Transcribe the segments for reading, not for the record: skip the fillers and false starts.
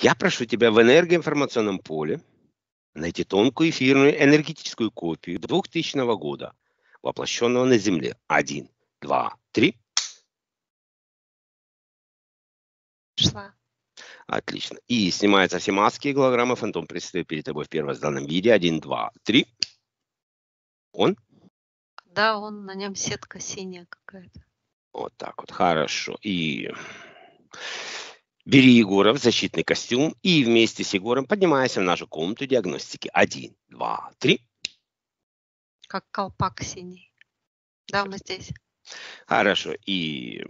Я прошу тебя в энергоинформационном поле найти тонкую эфирную энергетическую копию 2000 года, воплощенного на Земле. 1, 2, 3. Шла. Отлично. И снимаются все маски и голограммы. Фантом предстает перед тобой в первозданном виде. 1, 2, 3. Он? Да, он, на нем сетка синяя какая-то. Вот так вот, хорошо. И бери Егора в защитный костюм и вместе с Егором поднимайся в нашу комнату диагностики. 1, 2, 3. Как колпак синий. Да, мы здесь. Хорошо. И...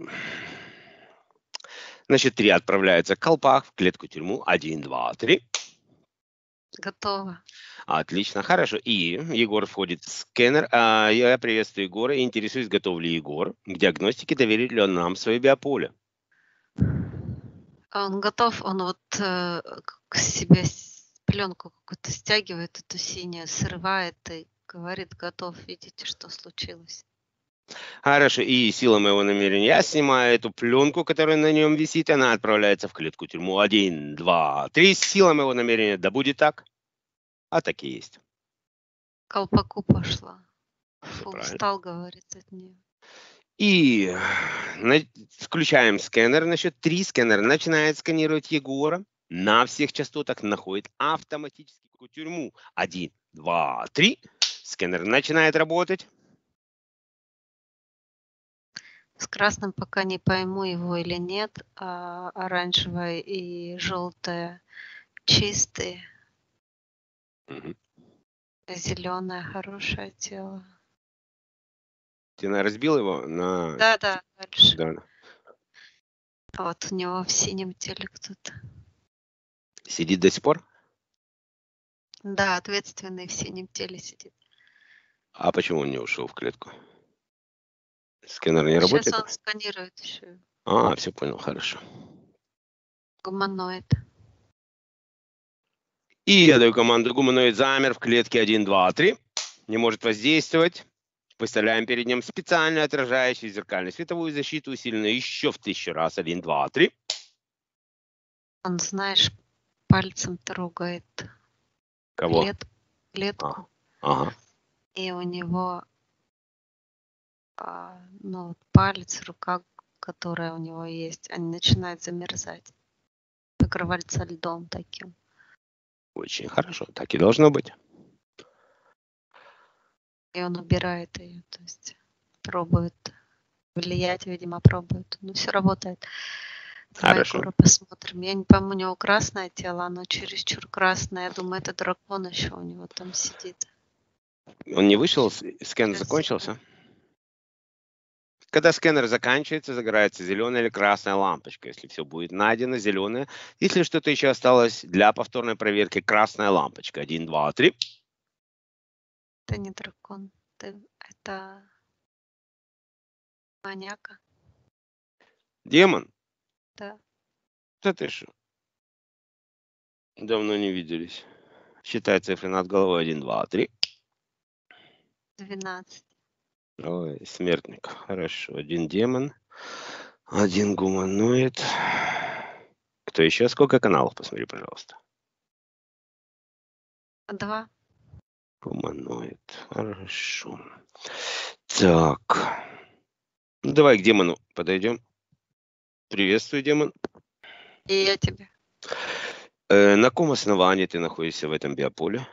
Значит, 3 отправляются в колпак, в клетку-тюрьму. 1, 2, 3. Готово. Отлично, хорошо. И Егор входит в скэнер. Я приветствую Егора и интересуюсь, готов ли Егор к диагностике, доверит ли он нам свое биополе. Он готов, он вот к себе пленку какую-то стягивает, эту синюю, срывает и говорит, готов, видите, что случилось. Хорошо, и сила моего намерения, я снимаю эту пленку, которая на нем висит, она отправляется в клетку-тюрьму. 1, 2, 3, сила моего намерения, да будет так. А так и есть. Колпаку пошла. Фу, устал, говорит, от нее. И включаем скэнер, насчет 3 скэнер начинает сканировать Егора, на всех частотах находит автоматически тюрьму. 1, 2, 3, скэнер начинает работать. С красным пока не пойму, его или нет, а оранжевое и желтое чистые, зеленое хорошее тело. Ты разбил его на... Да, да, дальше. Да. Вот у него в синем теле кто-то. Сидит до сих пор? Да, ответственный в синем теле сидит. А почему он не ушел в клетку? Сканер не работает? Сейчас он сканирует еще. А, все понял, хорошо. Гуманоид. И я даю команду, гуманоид замер в клетке. 1, 2, 3. Не может воздействовать. Выставляем перед ним специально отражающую зеркальную световую защиту, усиленную еще в 1000 раз. 1, 2, 3. Он, знаешь, пальцем трогает. Кого? Клетку. Ага. И у него... ну, палец, рука, которая у него есть, они начинают замерзать. Покрывается льдом таким. Очень хорошо. Так и должно быть. И он убирает ее. То есть пробует влиять, видимо, пробует. Но все работает. Хорошо. Давай, посмотрим. Я не пойму, у него красное тело, оно чересчур красное. Я думаю, это дракон еще у него там сидит. Он не вышел? Скэн закончился? Когда скэнер заканчивается, загорается зеленая или красная лампочка. Если все будет найдено, зеленая. Если что-то еще осталось для повторной проверки, красная лампочка. 1, 2, 3. Это не дракон. Это маньяка. Демон? Да. Да ты что? Давно не виделись. Считай цифры над головой. 1, 2, 3. 12. Ой, смертник. Хорошо. 1 демон. 1 гуманоид. Кто еще? Сколько каналов? Посмотри, пожалуйста. 2. Гуманоид. Хорошо. Так. Ну, давай к демону подойдем. Приветствую, демон. И я тебя. На каком основании ты находишься в этом биополе?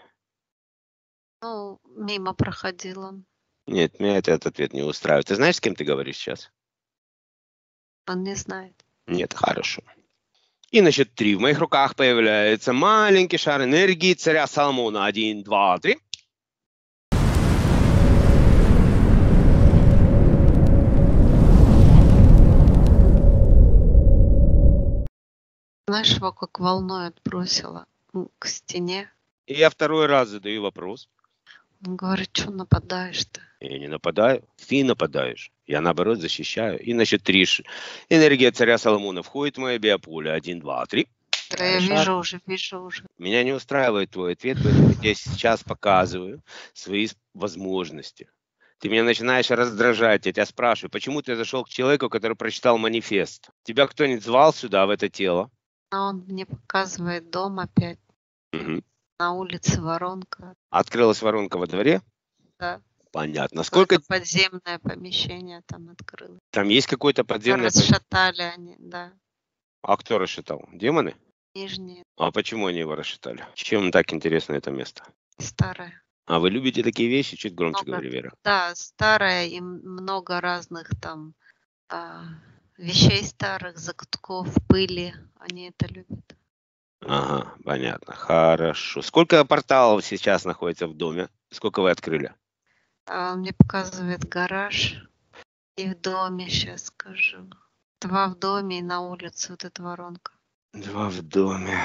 Ну, мимо проходил он. Нет, меня этот ответ не устраивает. Ты знаешь, с кем ты говоришь сейчас? Он не знает. Нет, хорошо. И на счет 3 в моих руках появляется маленький шар энергии царя Соломона. 1, 2, 3. Знаешь, его как волной отбросило к стене. И я второй раз задаю вопрос. Он говорит, что нападаешь-то? Я не нападаю. Ты нападаешь. Я, наоборот, защищаю. И, значит, 3. Энергия царя Соломона входит в мое биополе. 1, 2, 3. Да, я вижу уже, вижу уже. Меня не устраивает твой ответ, поэтому я сейчас показываю свои возможности. Ты меня начинаешь раздражать. Я тебя спрашиваю, почему ты зашел к человеку, который прочитал манифест? Тебя кто-нибудь звал сюда, в это тело? Но он мне показывает дом опять. Угу. На улице воронка. Открылась воронка во дворе? Да. Понятно. Сколько... Подземное помещение там открылось. Там есть какое-то подземное помещение? Расшатали они, да. А кто расшатал? Демоны? Нижние. А почему они его расшатали? Чем так интересно это место? Старое. А вы любите такие вещи? Чуть громче говори, Вера. Да, старое и много разных там вещей старых, закутков, пыли. Они это любят. Ага, понятно. Хорошо. Сколько порталов сейчас находится в доме? Сколько вы открыли? Он мне показывает гараж и в доме, сейчас скажу. 2 в доме и на улице вот эта воронка. 2 в доме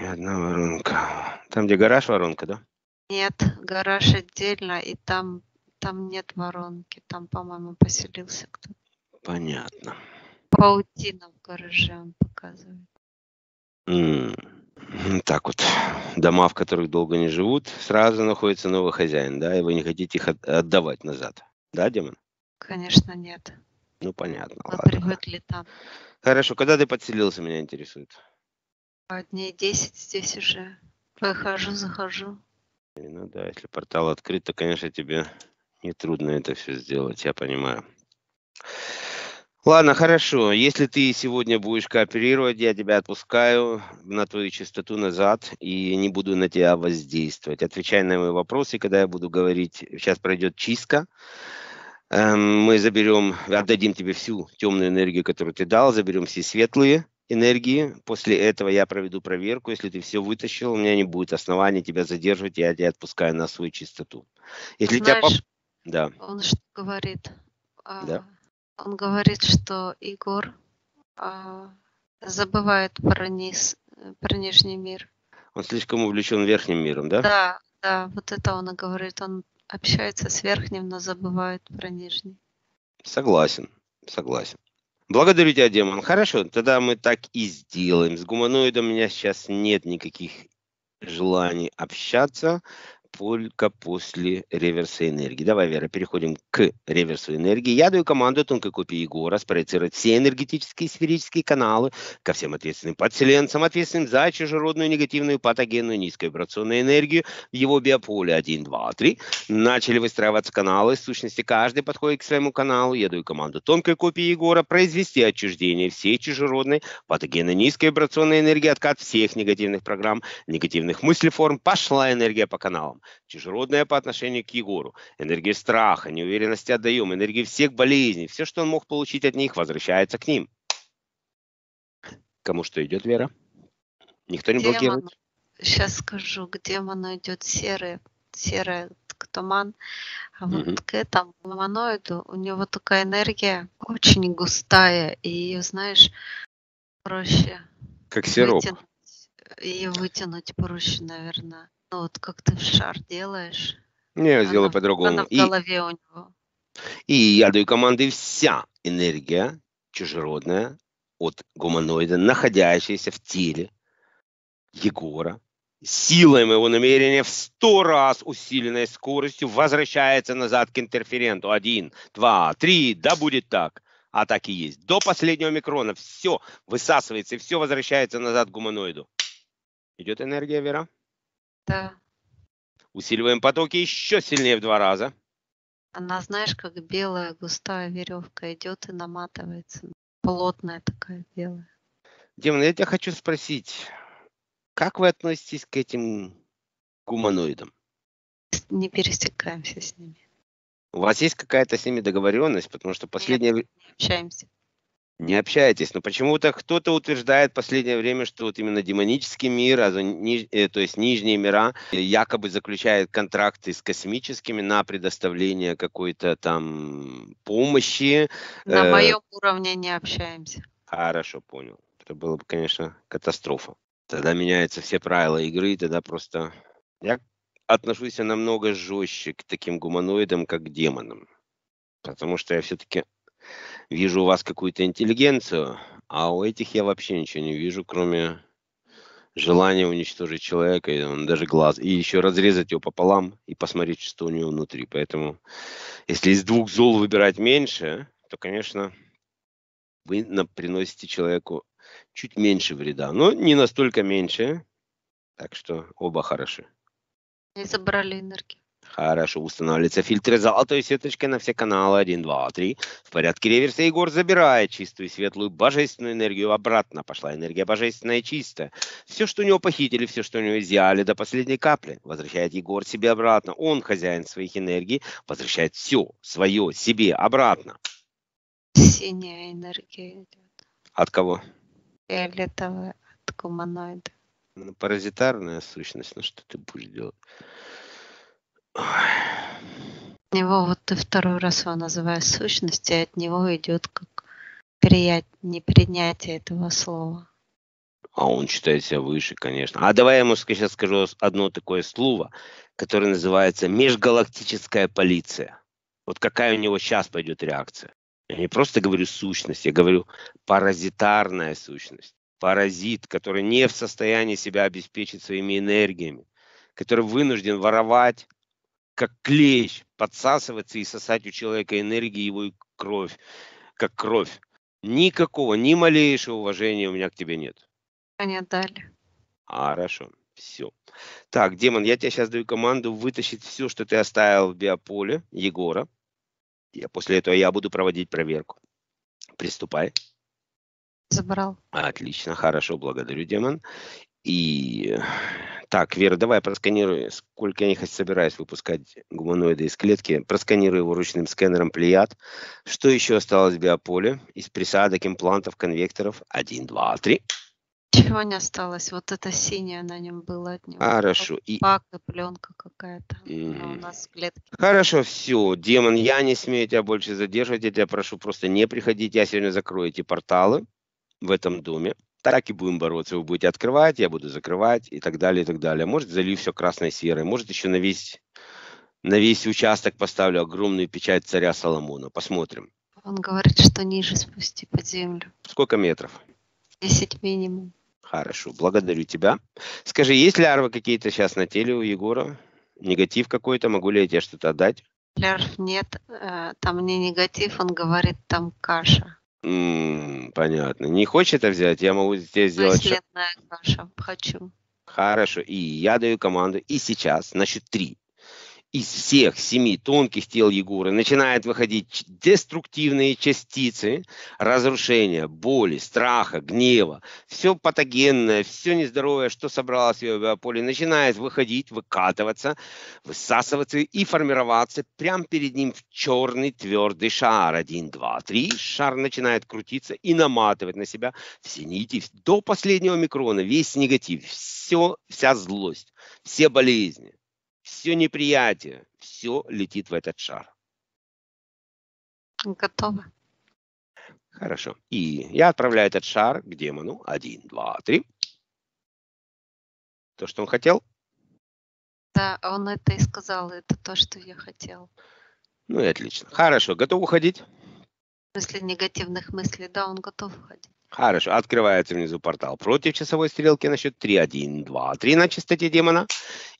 и 1 воронка. Там, где гараж, воронка, да? Нет, гараж отдельно, и там нет воронки. Там, по-моему, поселился кто-то. Понятно. Паутина в гараже он показывает. Так вот, дома, в которых долго не живут, сразу находится новый хозяин, да, и вы не хотите их отдавать назад, да, Демон? Конечно, нет. Ну, понятно. Мы привыкли там. Хорошо, когда ты подселился, меня интересует? Дней 10 здесь уже. Выхожу, захожу. Ну да, если портал открыт, то, конечно, тебе нетрудно это все сделать, я понимаю. Ладно, хорошо. Если ты сегодня будешь кооперировать, я тебя отпускаю на твою частоту назад и не буду на тебя воздействовать. Отвечай на мои вопросы, когда я буду говорить. Сейчас пройдет чистка. Мы заберем, отдадим тебе всю темную энергию, которую ты дал, заберем все светлые энергии. После этого я проведу проверку. Если ты все вытащил, у меня не будет оснований тебя задерживать, я тебя отпускаю на свою частоту. Если Знаешь, тебя... Да. Он что говорит? Да. Он говорит, что Егор забывает про нижний мир. Он слишком увлечен верхним миром, да? Да, да, вот это он и говорит. Он общается с верхним, но забывает про нижний. Согласен, согласен. Благодарю тебя, Демон. Хорошо, тогда мы так и сделаем. С гуманоидом у меня сейчас нет никаких желаний общаться. Только после реверса энергии. Давай, Вера, переходим к реверсу энергии. Я даю команду тонкой копии Егора спроецировать все энергетические и сферические каналы ко всем ответственным подселенцам, ответственным за чужеродную, негативную, патогенную, низковибрационную энергию в его биополе 1, 2, 3. Начали выстраиваться каналы. В сущности, каждый подходит к своему каналу. Я даю команду тонкой копии Егора произвести отчуждение всей чужеродной, патогенной, низковибрационной энергии, откат всех негативных программ, негативных мыслеформ. Пошла энергия по каналам. Чужеродная по отношению к Егору. Энергия страха, неуверенности отдаем, энергия всех болезней. Все, что он мог получить от них, возвращается к ним. Кому что идет, Вера? Никто не блокирует? Сейчас скажу, к демону идет серый туман. А вот к этому гуманоиду у него такая энергия очень густая. И ее, знаешь, проще... Как сироп. Ее вытянуть проще, наверное. Ну вот как ты в шар делаешь. Я сделаю по-другому. Она в голове у него. И я даю команды вся энергия чужеродная от гуманоида, находящаяся в теле Егора, силой моего намерения в 100 раз усиленной скоростью возвращается назад к интерференту. 1, 2, 3, да будет так. А так и есть. До последнего микрона все высасывается и все возвращается назад к гуманоиду. Идет энергия, Вера? Да. Усиливаем потоки еще сильнее в 2 раза. Она, знаешь, как белая густая веревка идет и наматывается. Плотная такая белая. Демон, я тебя хочу спросить, как вы относитесь к этим гуманоидам? Не пересекаемся с ними. У вас есть какая-то с ними договоренность? Потому что последнее... Нет, не общаемся. Не общаетесь, но почему-то кто-то утверждает в последнее время, что вот именно демонический мир, то есть нижние мира, якобы заключает контракты с космическими на предоставление какой-то там помощи. На моем уровне не общаемся. Хорошо, понял. Это было бы, конечно, катастрофа. Тогда меняются все правила игры, и тогда просто... Я отношусь намного жестче к таким гуманоидам, как к демонам. Потому что я все-таки... Вижу у вас какую-то интеллигенцию, а у этих я вообще ничего не вижу, кроме желания уничтожить человека, и он даже глаз, и еще разрезать его пополам и посмотреть, что у него внутри. Поэтому, если из 2 зол выбирать меньше, то, конечно, вы приносите человеку чуть меньше вреда, но не настолько меньше. Так что оба хороши. Не забрали энергию. Хорошо, устанавливается фильтр золотой сеточкой на все каналы 1, 2, 3. В порядке реверса Егор забирает чистую, светлую, божественную энергию. Обратно пошла энергия божественная и чистая. Все, что у него похитили, все, что у него изъяли до последней капли, возвращает Егор себе обратно. Он хозяин своих энергий, возвращает все свое себе обратно. Синяя энергия идет. От кого? Фиолетовая, от гуманоида. Паразитарная сущность, ну что ты будешь делать? От него, вот ты второй раз его называешь сущностью, и от него идет как непринятие этого слова. А он считает себя выше, конечно. А давай я ему сейчас скажу одно такое слово, которое называется межгалактическая полиция. Вот какая у него сейчас пойдет реакция. Я не просто говорю сущность, я говорю паразитарная сущность. Паразит, который не в состоянии себя обеспечить своими энергиями, который вынужден воровать, как клещ, подсасываться и сосать у человека энергии, его кровь, как кровь. Никакого, ни малейшего уважения у меня к тебе нет. Они отдали. Хорошо, все. Так, демон, я тебе сейчас даю команду вытащить все, что ты оставил в биополе Егора. После этого я буду проводить проверку. Приступай. Забрал. Отлично, хорошо, благодарю, демон. И так, Вера, давай просканируй, сколько я не собираюсь выпускать гуманоида из клетки. Просканируй его ручным сканером Плеяд. Что еще осталось в биополе? Из присадок, имплантов, конвекторов. 1, 2, 3. Чего не осталось? Вот это синее на нем было от него. Хорошо. Пак и пленка какая-то у нас в клетке. Хорошо, все. Демон, я не смею тебя больше задерживать. Я тебя прошу просто не приходить. Я сегодня закрою эти порталы в этом доме. Так и будем бороться. Вы будете открывать, я буду закрывать и так далее, и так далее. Может, залью все красной серой. Может, еще на весь участок поставлю огромную печать царя Соломона. Посмотрим. Он говорит, что ниже спусти под землю. Сколько метров? 10 минимум. Хорошо, благодарю тебя. Скажи, есть лярвы какие-то сейчас на теле у Егора? Негатив какой-то? Могу ли я тебе что-то отдать? Лярв нет. Там не негатив, он говорит, там каша. Понятно. Не хочешь это взять? Я могу здесь сделать... Наследная каша. Хочу. Хорошо. И я даю команду. И сейчас, на счет 3. Из всех 7 тонких тел Егора начинают выходить деструктивные частицы разрушения, боли, страха, гнева. Все патогенное, все нездоровое, что собралось в его биополе, начинает выходить, выкатываться, высасываться и формироваться прямо перед ним в черный твердый шар. 1, 2, 3. Шар начинает крутиться и наматывать на себя все нити до последнего микрона, весь негатив, вся злость, все болезни. Все неприятие, все летит в этот шар. Готово. Хорошо. И я отправляю этот шар к демону. 1, 2, 3. То, что он хотел? Да, он это и сказал. Это то, что я хотел. Ну и отлично. Хорошо. Готов уходить? В смысле негативных мыслей, да, он готов уходить. Хорошо, открывается внизу портал против часовой стрелки на счет 3, 1, 2, 3 на частоте демона.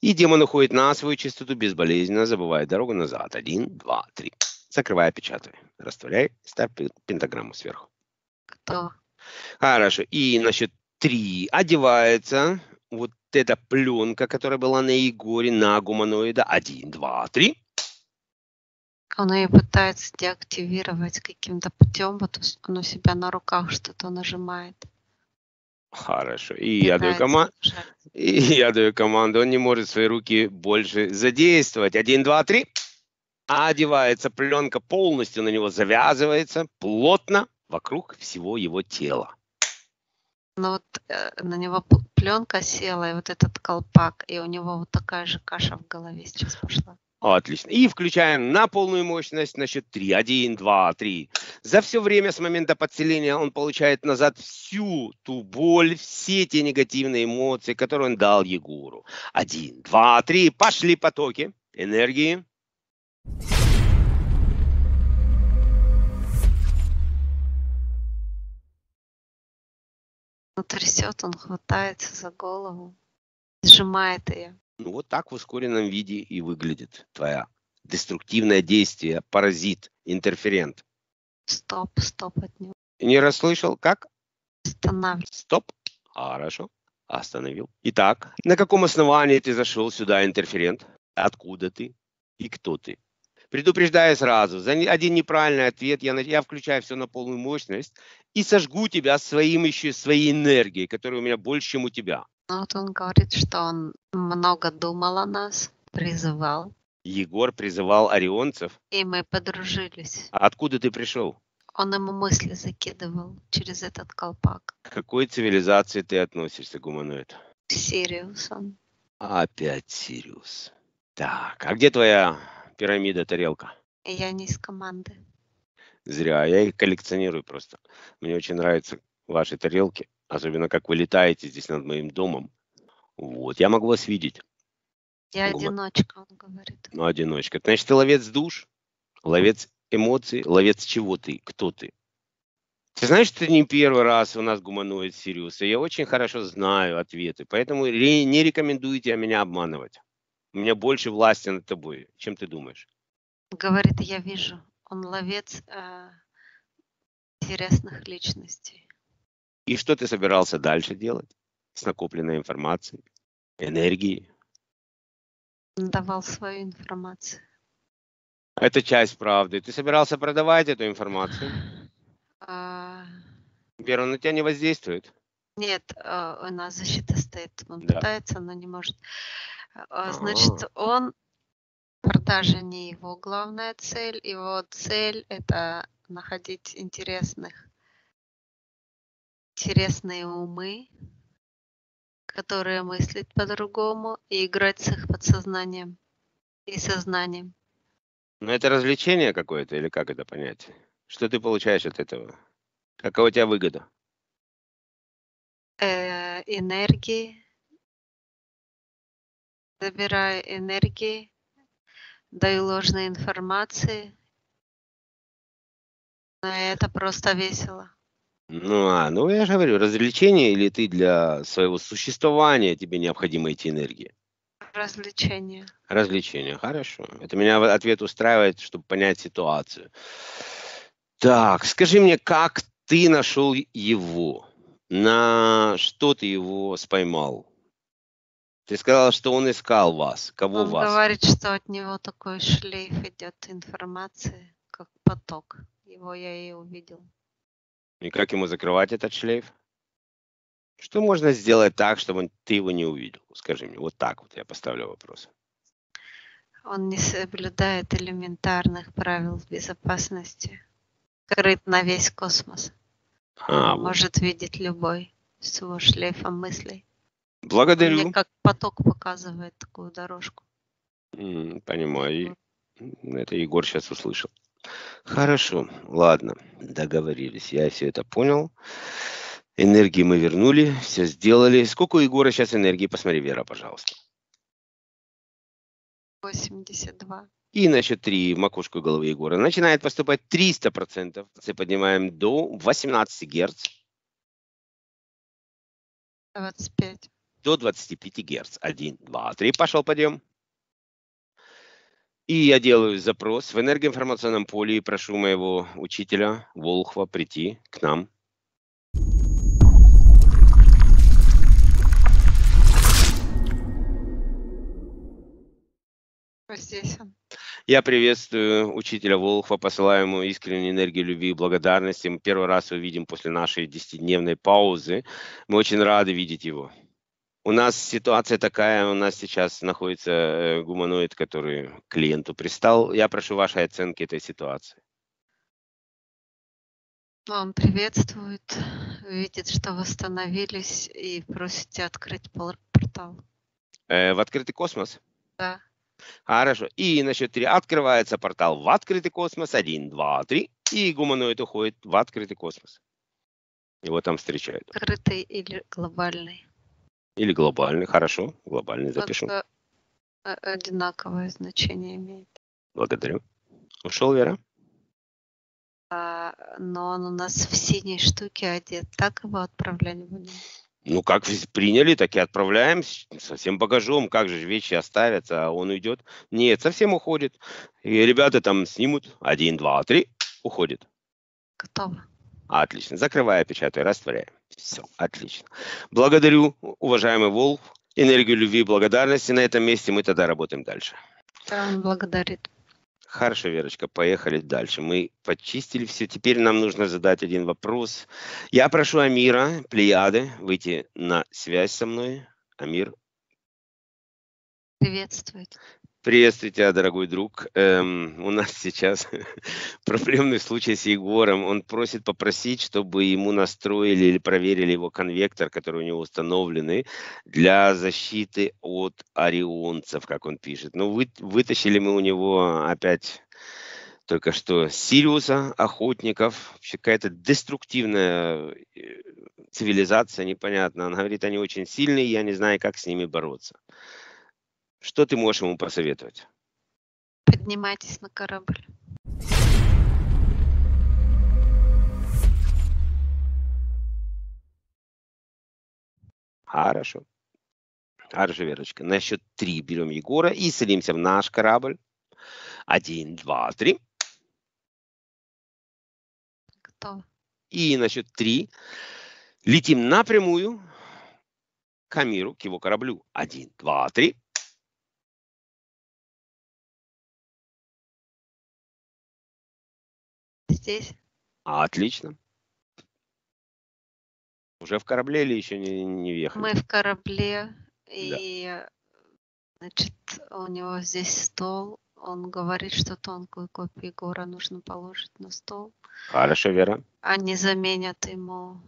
И демон уходит на свою частоту безболезненно, забывая дорогу назад. 1, 2, 3. Закрывай, печатай. Растворяй, ставь пентаграмму сверху. Готово. Хорошо, и на счет 3 одевается вот эта пленка, которая была на Егоре, на гуманоида. 1, 2, 3. Он ее пытается деактивировать каким-то путем, вот он у себя на руках что-то нажимает. Хорошо. И я даю команду. Он не может свои руки больше задействовать. 1, 2, 3. Одевается пленка полностью, на него завязывается плотно вокруг всего его тела. Ну вот на него пленка села, и вот этот колпак, и у него вот такая же каша в голове сейчас пошла. Отлично. И включаем на полную мощность на счет 3. 1, 2, 3. За все время с момента подселения он получает назад всю ту боль, все те негативные эмоции, которые он дал Егору. 1, 2, 3. Пошли потоки энергии. Он трясет, он хватается за голову, сжимает ее. Ну, вот так в ускоренном виде и выглядит твоя деструктивное действие, паразит, интерферент. Стоп, стоп от него. Не расслышал, как? Останавливаю. Стоп. Хорошо. Остановил. Итак, на каком основании ты зашел сюда, интерферент? Откуда ты и кто ты? Предупреждаю сразу, за один неправильный ответ я включаю все на полную мощность и сожгу тебя своей энергией, которая у меня больше, чем у тебя. Вот он говорит, что он много думал о нас, призывал. Егор призывал орионцев. И мы подружились. А откуда ты пришел? Он ему мысли закидывал через этот колпак. К какой цивилизации ты относишься, гуманоид? Сириус он. Опять Сириус. Так, а где твоя пирамида, тарелка? Я не из команды. Зря, я их коллекционирую просто. Мне очень нравятся ваши тарелки, особенно как вы летаете здесь над моим домом. Вот, я могу вас видеть. Я одиночка, он говорит. Ну, одиночка. Значит, ты ловец душ, ловец эмоций, ловец чего ты, кто ты. Ты знаешь, что не первый раз у нас гуманоид Сириуса. Я очень хорошо знаю ответы, поэтому не рекомендую тебе меня обманывать. У меня больше власти над тобой, чем ты думаешь. Говорит, я вижу. Он ловец интересных личностей. И что ты собирался дальше делать с накопленной информацией, энергией? Давал свою информацию. Это часть правды. Ты собирался продавать эту информацию? Вера, на тебя не воздействует? Нет, у нас защита стоит. Он пытается, но не может. Значит, он, продажа не его главная цель, его цель — это находить интересные умы, которые мыслят по-другому, и играть с их подсознанием и сознанием. Но это развлечение какое-то, или как это понять? Что ты получаешь от этого? Какая у тебя выгода? Энергии. Забираю энергии, даю ложные информации. Но это просто весело. Ну я же говорю, развлечение или ты для своего существования тебе необходимы эти энергии? Развлечение. Развлечение, хорошо. Это меня ответ устраивает, чтобы понять ситуацию. Так, скажи мне, как ты нашел его? На что ты его споймал? Ты сказала, что он искал вас. Кого он вас? Он говорит, что от него такой шлейф идет информации, как поток. Его я и увидел. И как ему закрывать этот шлейф? Что можно сделать так, чтобы ты его не увидел? Скажи мне, вот так вот я поставлю вопрос. Он не соблюдает элементарных правил безопасности. Скрыт на весь космос. Может видеть любой с его шлейфом мыслей. Благодарю. Мне как поток показывает такую дорожку. Понимаю. Это Егор сейчас услышал. Хорошо, ладно, договорились. Я все это понял. Энергии мы вернули, все сделали. Сколько у Егора сейчас энергии? Посмотри, Вера, пожалуйста. 82. И на счет 3 в макушку головы Егора начинает поступать 300%. Поднимаем до 18 Гц. 25. До 25 Гц. 1, 2, 3. Пошел подъем. И я делаю запрос в энергоинформационном поле и прошу моего учителя Волхва прийти к нам. Здесь он. Я приветствую учителя Волхва, посылаю ему искреннюю энергию любви и благодарности. Мы первый раз его видим после нашей 10-дневной паузы. Мы очень рады видеть его. У нас ситуация такая, у нас сейчас находится гуманоид, который клиенту пристал. Я прошу вашей оценки этой ситуации. Он приветствует, видит, что восстановились и просите открыть портал. В открытый космос? Да. Хорошо. И на счет 3 открывается портал в открытый космос. 1, 2, 3. И гуманоид уходит в открытый космос. Его там встречают. Открытый или глобальный? Или глобальный, хорошо, глобальный запишу. Одинаковое значение имеет. Благодарю. Ушел, Вера? Но он у нас в синей штуке одет, так его отправлять будем? Ну, как приняли, так и отправляем со всем багажом, как же вещи оставятся, а он уйдет? Нет, совсем уходит. И ребята там снимут, 1, 2, 3, уходит. Готово. Отлично. Закрываю, печатаю, растворяю. Все, отлично. Благодарю, уважаемый Волхв. Энергию любви и благодарности на этом месте. Мы тогда работаем дальше. Он благодарит. Хорошо, Верочка, поехали дальше. Мы почистили все. Теперь нам нужно задать один вопрос. Я прошу Амира Плеяды выйти на связь со мной. Амир. Приветствует. Приветствую тебя, дорогой друг. У нас сейчас проблемный случай с Егором. Он просит попросить, чтобы ему настроили или проверили его конвектор, который у него установлены, для защиты от орионцев, как он пишет. Ну, вытащили мы у него опять только что Сириуса, охотников. Вообще какая-то деструктивная цивилизация, непонятно. Он говорит, они очень сильные, я не знаю, как с ними бороться. Что ты можешь ему посоветовать? Поднимайтесь на корабль. Хорошо. Хорошо, Верочка. На счет 3 берем Егора и садимся в наш корабль. 1, 2, 3. Готово. И на счет 3 летим напрямую к Амиру, к его кораблю. 1, 2, 3. Здесь. Отлично. Уже в корабле или еще не въехали? Мы в корабле, и да. Значит, у него здесь стол. Он говорит, что тонкую копию Егора нужно положить на стол. Хорошо, Вера. Они заменят ему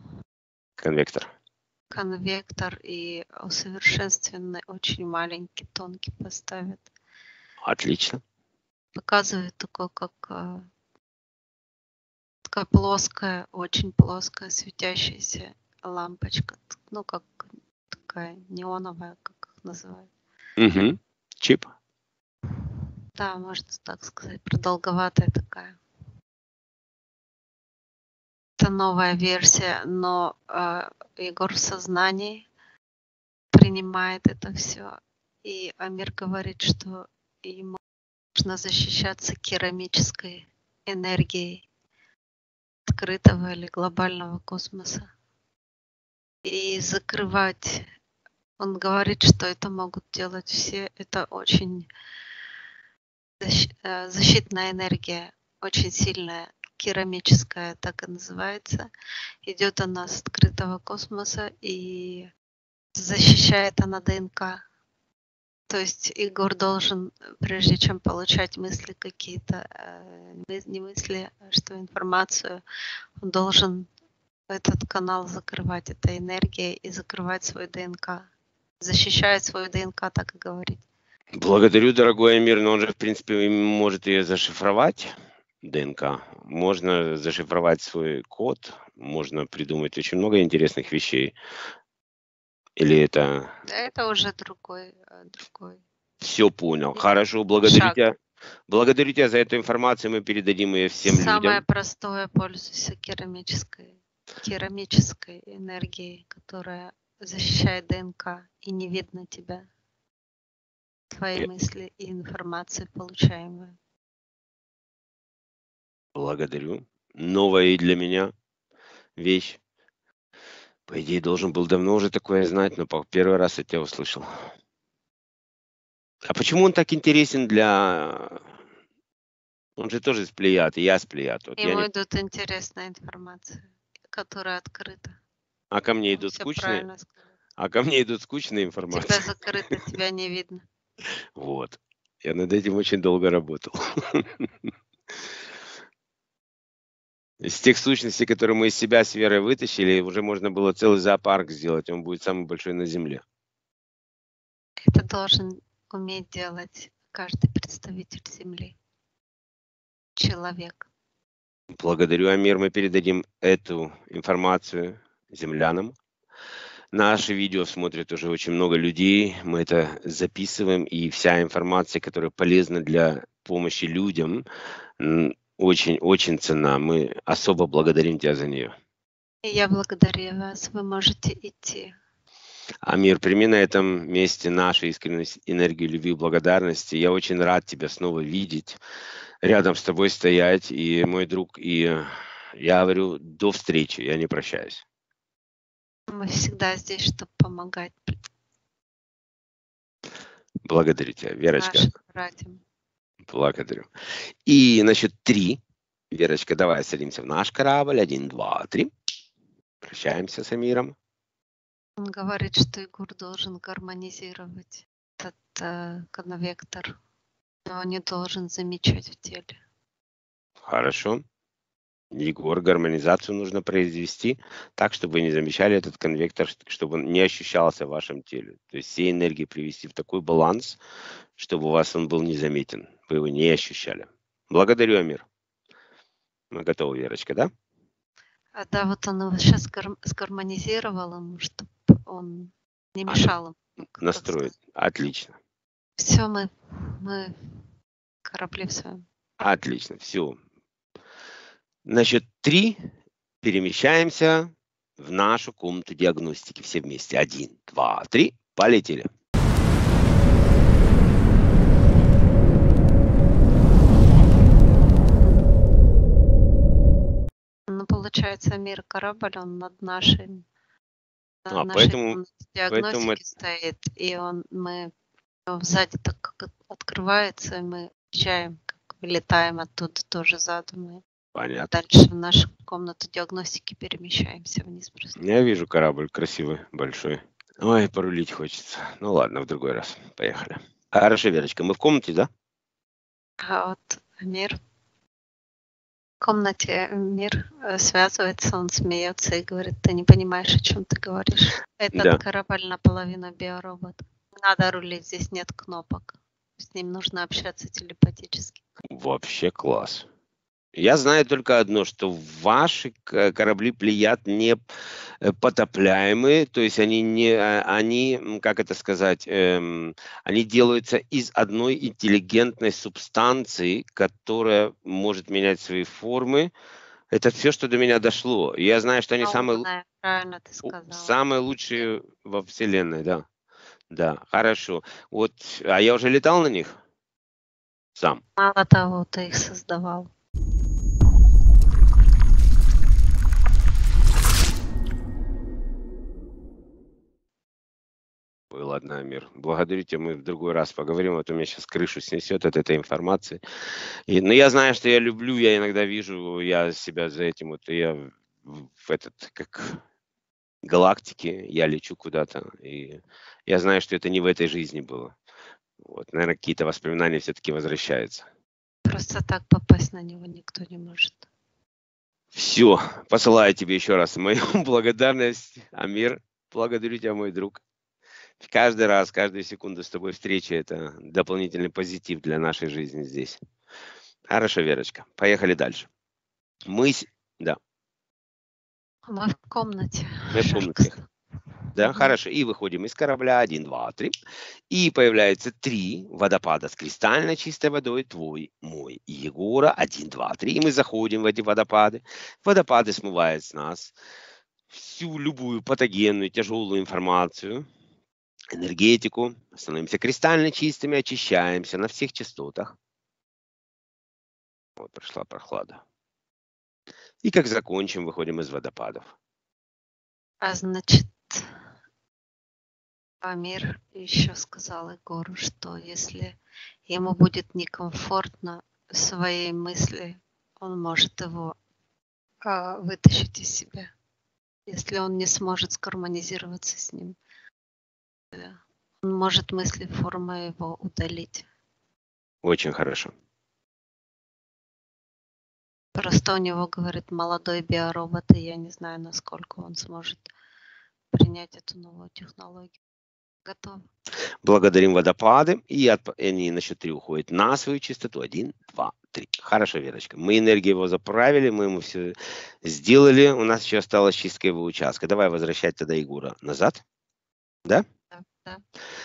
конвектор. Конвектор и усовершенствованный, очень маленький, тонкий поставят. Отлично. Показывает такой, как... плоская, очень плоская, светящаяся лампочка. Ну, как такая неоновая, как их называют. Угу. Чип. Да, можно так сказать. Продолговатая такая. Это новая версия, но Егор в сознании принимает это все. И Амир говорит, что ему нужно защищаться керамической энергией открытого или глобального космоса и закрывать. Он говорит, что это могут делать все. Это очень защитная энергия, очень сильная, керамическая, так и называется. Идет она с открытого космоса и защищает она ДНК. То есть Егор должен, прежде чем получать мысли какие-то, не мысли, а что информацию, он должен этот канал закрывать, этой энергией, и закрывать свою ДНК. Защищает свою ДНК, так и говорит. Благодарю, дорогой Амир, но он же, в принципе, может ее зашифровать, ДНК. Можно зашифровать свой код, можно придумать очень много интересных вещей. Или это... Это уже другой. Все понял. Хорошо, благодарю тебя. Благодарю тебя за эту информацию. Мы передадим ее всем людям. Самое простое, пользуйся керамической энергией, которая защищает ДНК, и не видно тебя, твои мысли и информации, получаемые. Благодарю. Новая и для меня вещь. По идее, должен был давно уже такое знать, но первый раз я тебя услышал. А почему он так интересен для... Он же тоже из Плеяд, и я из Плеяд. Вот ему идут интересная информация, которая открыта. А ко мне идут скучные? А ко мне идут скучные информации. Тебя закрыто, тебя не видно. Вот. Я над этим очень долго работал. Из тех сущностей, которые мы из себя с Верой вытащили, уже можно было целый зоопарк сделать. Он будет самый большой на Земле. Это должен уметь делать каждый представитель Земли. Человек. Благодарю, Амир. Мы передадим эту информацию землянам. Наши видео смотрят уже очень много людей. Мы это записываем. И вся информация, которая полезна для помощи людям, очень-очень ценна. Мы особо благодарим тебя за нее. Я благодарю вас. Вы можете идти. Амир, прими на этом месте нашу искреннюю энергию любви и благодарности. Я очень рад тебя снова видеть, рядом с тобой стоять. И мой друг, и Я говорю, до встречи, я не прощаюсь. Мы всегда здесь, чтобы помогать. Благодарю тебя, Верочка. Благодарю. И на счет 3. Верочка, давай садимся в наш корабль. 1, 2, 3. Прощаемся с Амиром. Он говорит, что Егор должен гармонизировать этот коновектор. Но он не должен замечать в теле. Хорошо. Егор, гармонизацию нужно произвести так, чтобы вы не замечали этот конвектор, чтобы он не ощущался в вашем теле. То есть все энергии привести в такой баланс, чтобы у вас он был незаметен, вы его не ощущали. Благодарю, Амир. Мы готовы, Верочка, да? А, да, вот он его сейчас сгармонизировал ему, чтобы он не мешал ему. Настроит. Отлично. Все, мы в корабле в своем. Отлично, все. На счет 3 перемещаемся в нашу комнату диагностики все вместе. 1, 2, 3. Полетели. Ну, получается, мир корабль, он над нашей, поэтому, диагностикой стоит. И мы сзади так как открывается, и мы включаем, как вылетаем оттуда тоже задумаем. Понятно. Дальше в нашу комнату диагностики перемещаемся вниз просто. Я вижу корабль красивый, большой. Ой, порулить хочется. Ну ладно, в другой раз. Поехали. Хорошо, Верочка, мы в комнате, да? А вот Амир. В комнате Амир связывается, он смеется и говорит, ты не понимаешь, о чем ты говоришь. Этот корабль наполовину биоробот. Надо рулить, здесь нет кнопок. С ним нужно общаться телепатически. Вообще класс. Я знаю только одно, что ваши корабли Плеяд не потопляемые, то есть они, как это сказать, они делаются из одной интеллигентной субстанции, которая может менять свои формы. Это все, что до меня дошло. Я знаю, что они самые лучшие во Вселенной, да. Да, хорошо. Вот, а я уже летал на них сам. Мало того, ты их создавал. Ой, ладно, Амир, благодарю тебя, мы в другой раз поговорим, а то меня сейчас крышу снесет от этой информации. Но я знаю, что я люблю, я иногда вижу, я себя за этим, вот я в этот, как галактике, я лечу куда-то, и я знаю, что это не в этой жизни было. Вот, наверное, какие-то воспоминания все-таки возвращаются. Просто так попасть на него никто не может. Все, посылаю тебе еще раз мою благодарность, Амир, благодарю тебя, мой друг. Каждый раз, каждую секунду с тобой встречи – это дополнительный позитив для нашей жизни здесь. Хорошо, Верочка, поехали дальше. Мы в комнате. Мы в комнате. Да, хорошо. И выходим из корабля. 1, 2, 3. И появляется 3 водопада с кристально чистой водой. Твой, мой и Егора. 1, 2, 3. И мы заходим в эти водопады. Водопады смывают с нас всю любую патогенную, тяжелую информацию. Энергетику, становимся кристально чистыми, очищаемся на всех частотах. Вот прошла прохлада. И как закончим, выходим из водопадов. А значит, Амир еще сказал Егору, что если ему будет некомфортно в своей мысли, он может его вытащить из себя, если он не сможет сгармонизироваться с ним. Он может мысли формы его удалить. Очень хорошо. Просто у него, говорит, молодой биоробот, и я не знаю, насколько он сможет принять эту новую технологию. Готов. Благодарим водопады. И они на счет 3 уходят на свою чистоту. 1, 2, 3. Хорошо, Верочка. Мы энергию его заправили, мы ему все сделали. У нас еще осталась чистка его участка. Давай возвращать тогда Егора назад. Да?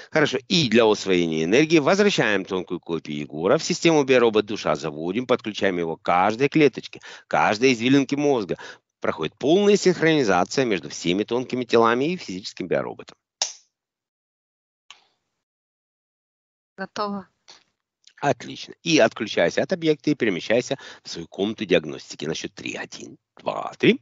Хорошо. И для усвоения энергии возвращаем тонкую копию Егора в систему биоробот-душа. Заводим, подключаем его к каждой клеточке, каждой извилинке мозга. Проходит полная синхронизация между всеми тонкими телами и физическим биороботом. Готово. Отлично. И отключайся от объекта и перемещайся в свою комнату диагностики. На счет 3, 1, 2, 3.